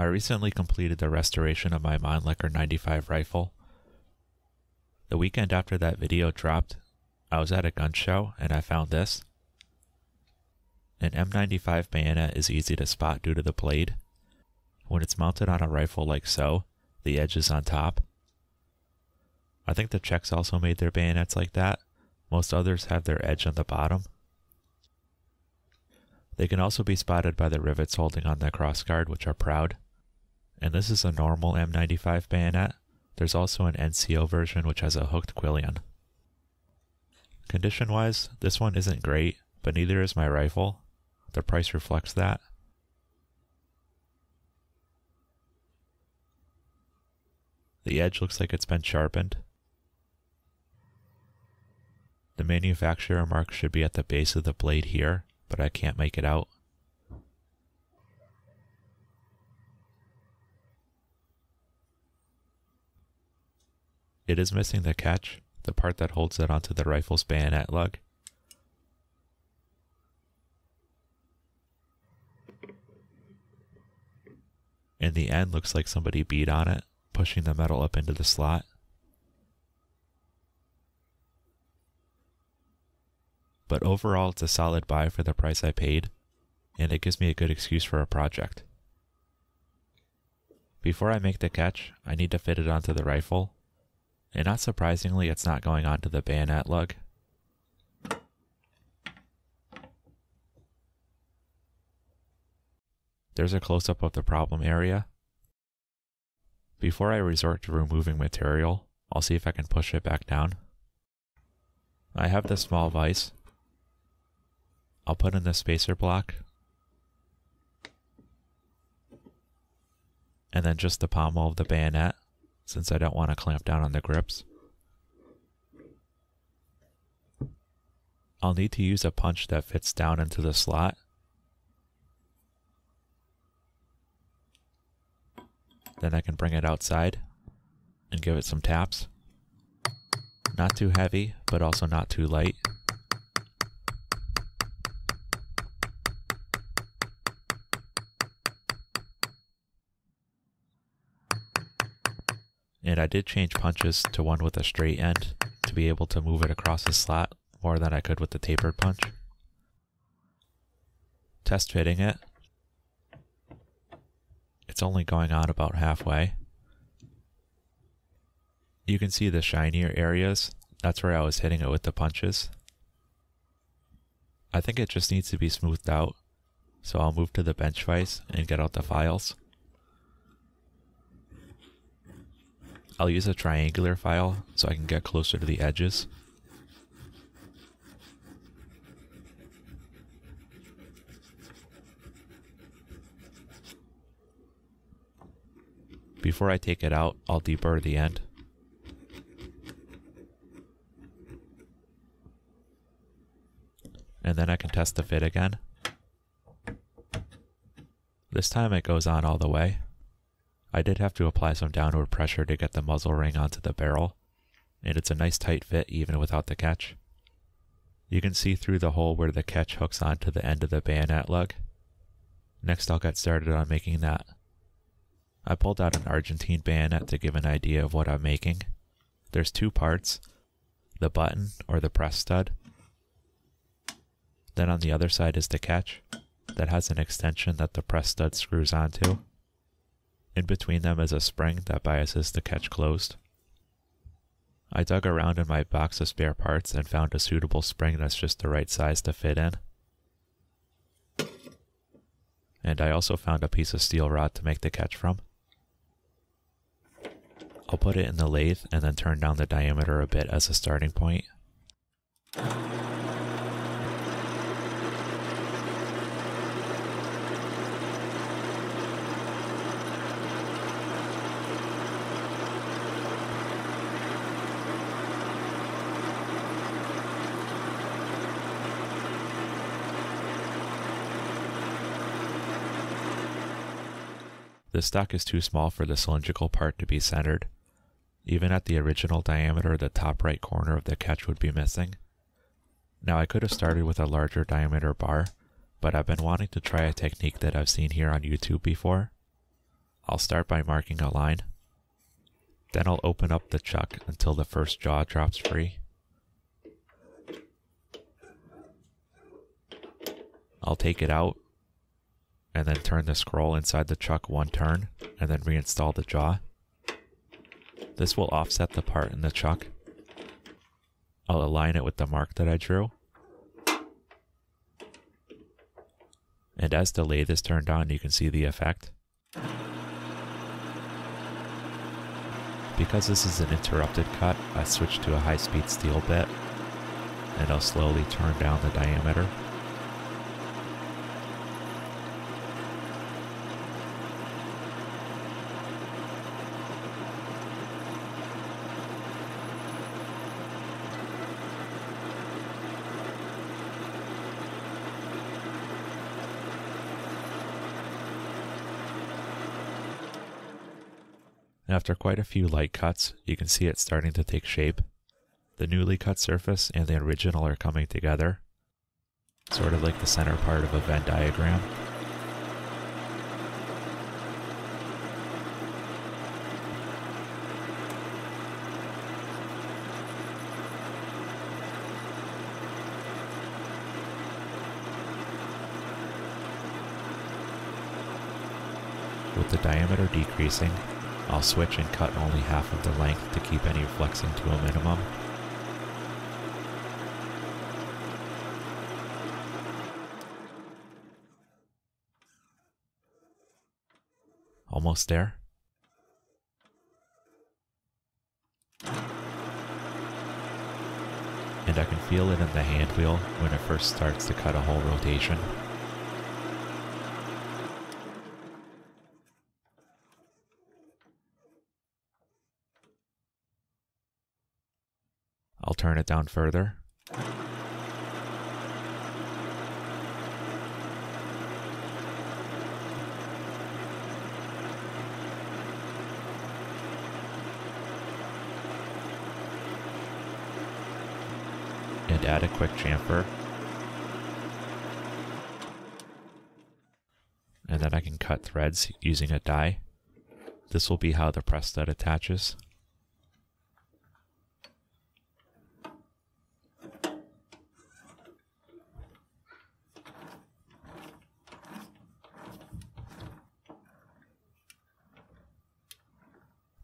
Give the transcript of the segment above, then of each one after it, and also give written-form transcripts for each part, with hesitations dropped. I recently completed the restoration of my Mannlicher 95 rifle. The weekend after that video dropped, I was at a gun show and I found this. An M95 bayonet is easy to spot due to the blade. When it's mounted on a rifle like so, the edge is on top. I think the Czechs also made their bayonets like that. Most others have their edge on the bottom. They can also be spotted by the rivets holding on the crossguard, which are proud. And this is a normal M95 bayonet. There's also an NCO version which has a hooked quillion. Condition-wise, this one isn't great, but neither is my rifle. The price reflects that. The edge looks like it's been sharpened. The manufacturer mark should be at the base of the blade here, but I can't make it out. It is missing the catch, the part that holds it onto the rifle's bayonet lug. And the end looks like somebody beat on it, pushing the metal up into the slot. But overall, it's a solid buy for the price I paid, and it gives me a good excuse for a project. Before I make the catch, I need to fit it onto the rifle, and not surprisingly, it's not going onto the bayonet lug. There's a close-up of the problem area. Before I resort to removing material, I'll see if I can push it back down. I have this small vise. I'll put in the spacer block, and then just the pommel of the bayonet, since I don't want to clamp down on the grips. I'll need to use a punch that fits down into the slot. Then I can bring it outside and give it some taps. Not too heavy, but also not too light. And I did change punches to one with a straight end to be able to move it across the slot more than I could with the tapered punch. Test fitting it. It's only going on about halfway. You can see the shinier areas. That's where I was hitting it with the punches. I think it just needs to be smoothed out, so I'll move to the bench vise and get out the files. I'll use a triangular file so I can get closer to the edges. Before I take it out, I'll deburr the end. And then I can test the fit again. This time it goes on all the way. I did have to apply some downward pressure to get the muzzle ring onto the barrel, and it's a nice tight fit even without the catch. You can see through the hole where the catch hooks onto the end of the bayonet lug. Next I'll get started on making that. I pulled out an Argentine bayonet to give an idea of what I'm making. There's two parts, the button or the press stud. Then on the other side is the catch that has an extension that the press stud screws onto. In between them is a spring that biases the catch closed. I dug around in my box of spare parts and found a suitable spring that's just the right size to fit in. And I also found a piece of steel rod to make the catch from. I'll put it in the lathe and then turn down the diameter a bit as a starting point. The stock is too small for the cylindrical part to be centered. Even at the original diameter, the top right corner of the catch would be missing. Now I could have started with a larger diameter bar, but I've been wanting to try a technique that I've seen here on YouTube before. I'll start by marking a line. Then I'll open up the chuck until the first jaw drops free. I'll take it out and then turn the scroll inside the chuck one turn and then reinstall the jaw. This will offset the part in the chuck. I'll align it with the mark that I drew. And as the lathe is turned on, you can see the effect. Because this is an interrupted cut, I switch to a high-speed steel bit, and I'll slowly turn down the diameter. After quite a few light cuts, you can see it starting to take shape. The newly cut surface and the original are coming together, sort of like the center part of a Venn diagram. With the diameter decreasing, I'll switch and cut only half of the length to keep any flexing to a minimum. Almost there. And I can feel it in the hand wheel when it first starts to cut a whole rotation. I'll turn it down further. And add a quick chamfer. And then I can cut threads using a die. This will be how the press stud attaches.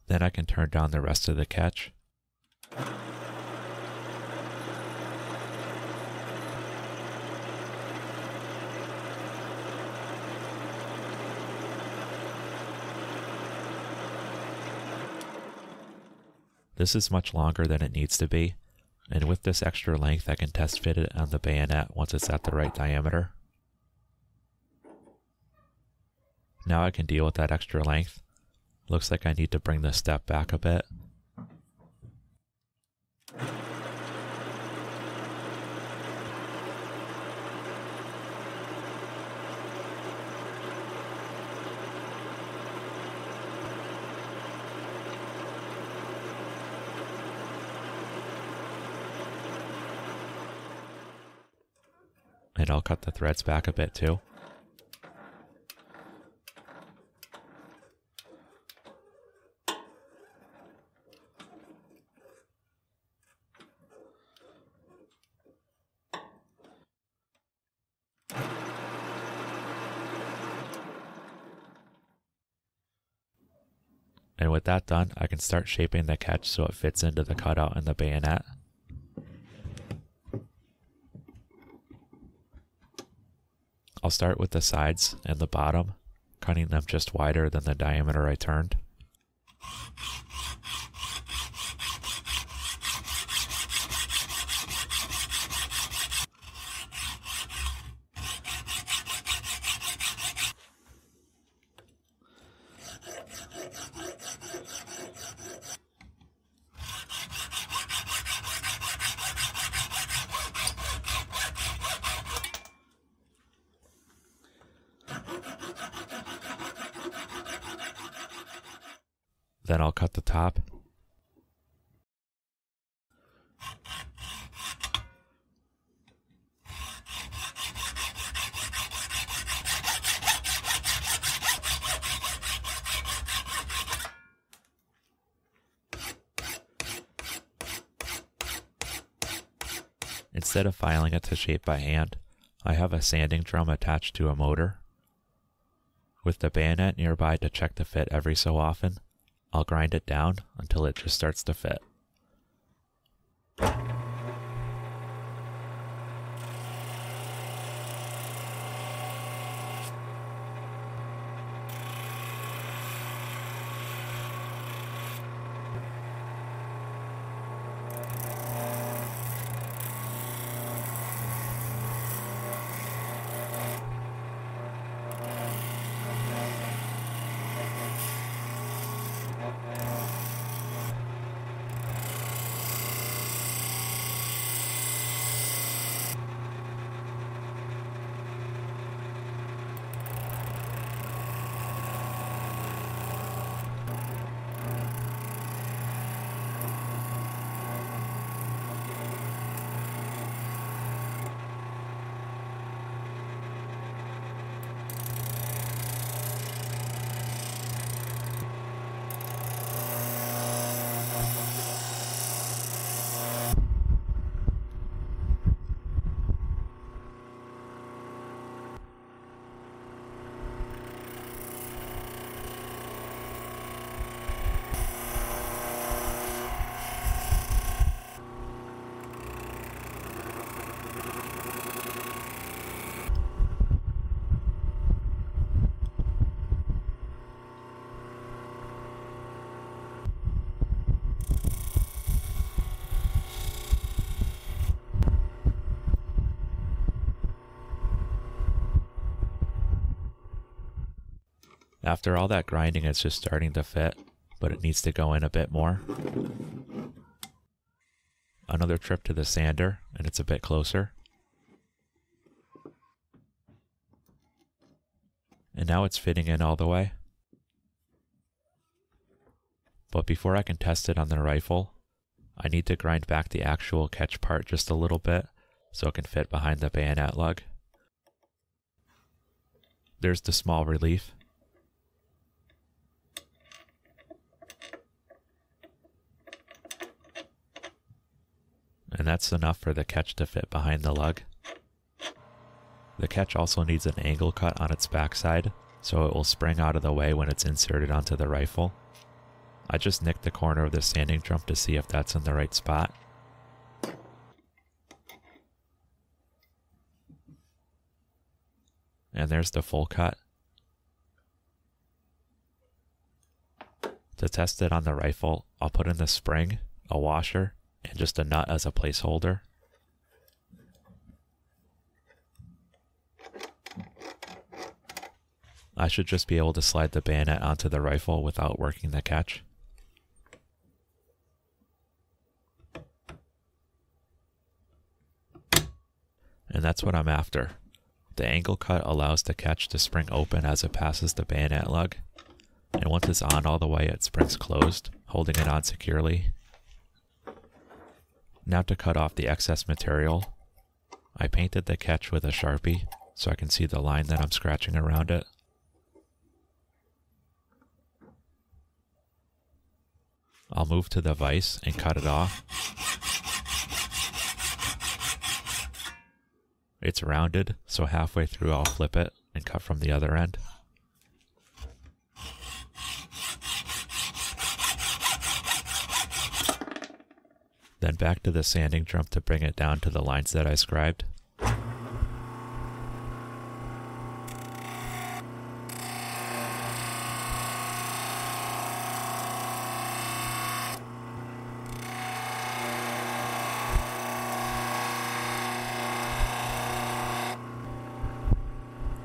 Then I can turn down the rest of the catch. This is much longer than it needs to be, and with this extra length I can test fit it on the bayonet once it's at the right diameter. Now I can deal with that extra length. Looks like I need to bring this step back a bit. And I'll cut the threads back a bit too. And with that done, I can start shaping the catch so it fits into the cutout in the bayonet. I'll start with the sides and the bottom, cutting them just wider than the diameter I turned. Then I'll cut the top. Instead of filing it to shape by hand, I have a sanding drum attached to a motor. With the bayonet nearby to check the fit every so often, I'll grind it down until it just starts to fit. After all that grinding, it's just starting to fit, but it needs to go in a bit more. Another trip to the sander, and it's a bit closer. And now it's fitting in all the way. But before I can test it on the rifle, I need to grind back the actual catch part just a little bit so it can fit behind the bayonet lug. There's the small relief. And that's enough for the catch to fit behind the lug. The catch also needs an angle cut on its backside, so it will spring out of the way when it's inserted onto the rifle. I just nicked the corner of the sanding drum to see if that's in the right spot. And there's the full cut. To test it on the rifle, I'll put in the spring, a washer, and just a nut as a placeholder. I should just be able to slide the bayonet onto the rifle without working the catch. And that's what I'm after. The angle cut allows the catch to spring open as it passes the bayonet lug, and once it's on all the way, it springs closed, holding it on securely. Now to cut off the excess material, I painted the catch with a Sharpie so I can see the line that I'm scratching around it. I'll move to the vise and cut it off. It's rounded, so halfway through I'll flip it and cut from the other end. Then back to the sanding drum to bring it down to the lines that I scribed.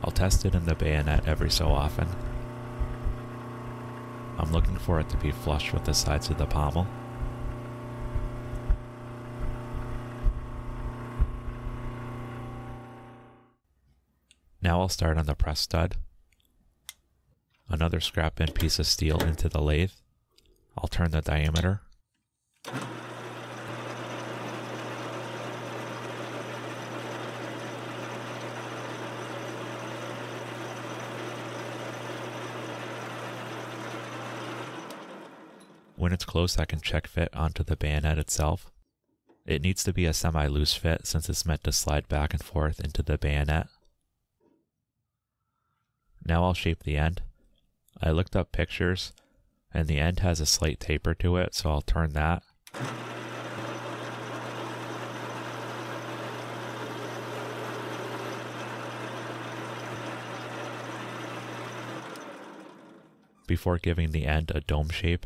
I'll test it in the bayonet every so often. I'm looking for it to be flush with the sides of the pommel. Now I'll start on the press stud. Another scrap in piece of steel into the lathe. I'll turn the diameter. When it's close, I can check fit onto the bayonet itself. It needs to be a semi-loose fit since it's meant to slide back and forth into the bayonet. Now I'll shape the end. I looked up pictures, and the end has a slight taper to it, so I'll turn that. Before giving the end a dome shape.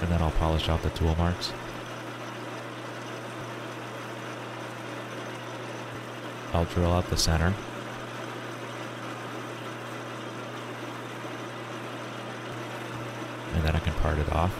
And then I'll polish out the tool marks. I'll drill out the center. And then I can part it off.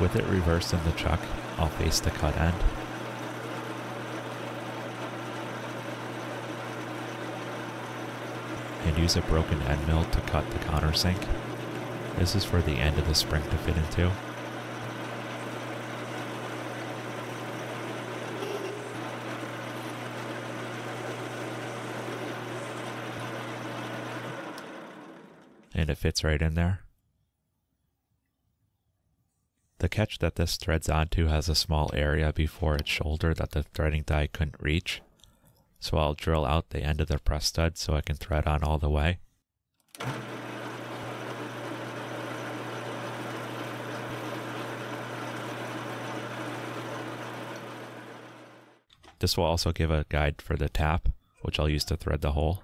With it reversed in the chuck, I'll face the cut end. And use a broken end mill to cut the countersink. This is for the end of the spring to fit into. And it fits right in there. The catch that this threads onto has a small area before its shoulder that the threading die couldn't reach, so I'll drill out the end of the press stud so I can thread on all the way. This will also give a guide for the tap, which I'll use to thread the hole.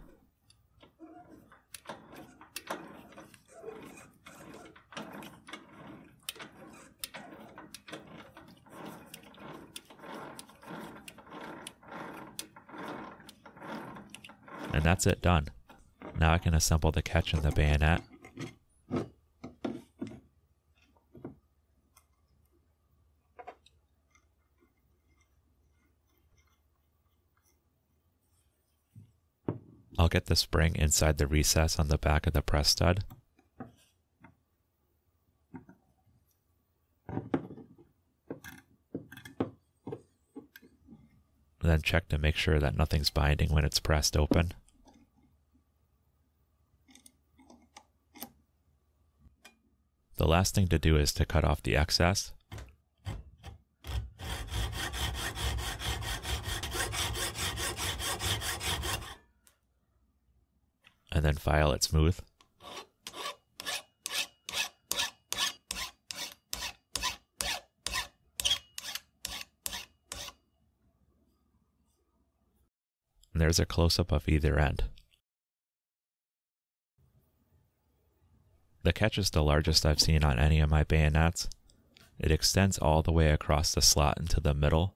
And that's it done. Now I can assemble the catch and the bayonet. I'll get the spring inside the recess on the back of the press stud. Then check to make sure that nothing's binding when it's pressed open. The last thing to do is to cut off the excess. And then file it smooth. And there's a close-up of either end. The catch is the largest I've seen on any of my bayonets. It extends all the way across the slot into the middle.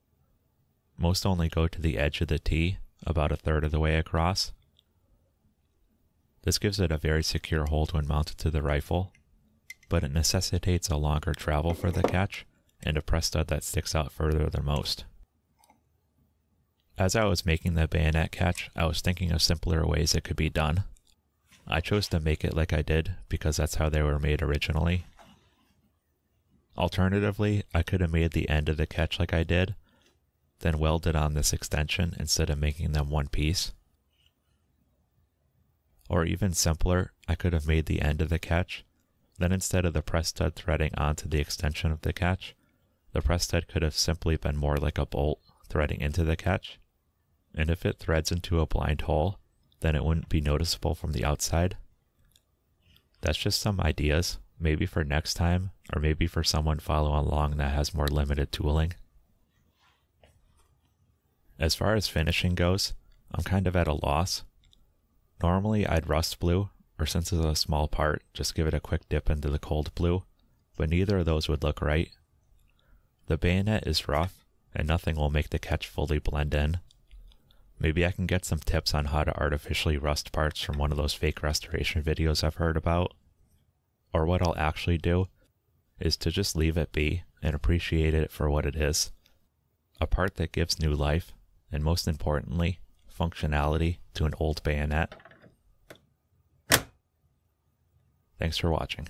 Most only go to the edge of the T, about a third of the way across. This gives it a very secure hold when mounted to the rifle, but it necessitates a longer travel for the catch and a press stud that sticks out further than most. As I was making the bayonet catch, I was thinking of simpler ways it could be done. I chose to make it like I did because that's how they were made originally. Alternatively, I could have made the end of the catch like I did, then welded on this extension instead of making them one piece. Or even simpler, I could have made the end of the catch, then instead of the press stud threading onto the extension of the catch, the press stud could have simply been more like a bolt threading into the catch. And if it threads into a blind hole, then it wouldn't be noticeable from the outside. That's just some ideas, maybe for next time, or maybe for someone following along that has more limited tooling. As far as finishing goes, I'm kind of at a loss. Normally I'd rust blue, or since it's a small part, just give it a quick dip into the cold blue, but neither of those would look right. The bayonet is rough, and nothing will make the catch fully blend in. Maybe I can get some tips on how to artificially rust parts from one of those fake restoration videos I've heard about. Or what I'll actually do is to just leave it be and appreciate it for what it is. A part that gives new life, and most importantly, functionality to an old bayonet. Thanks for watching.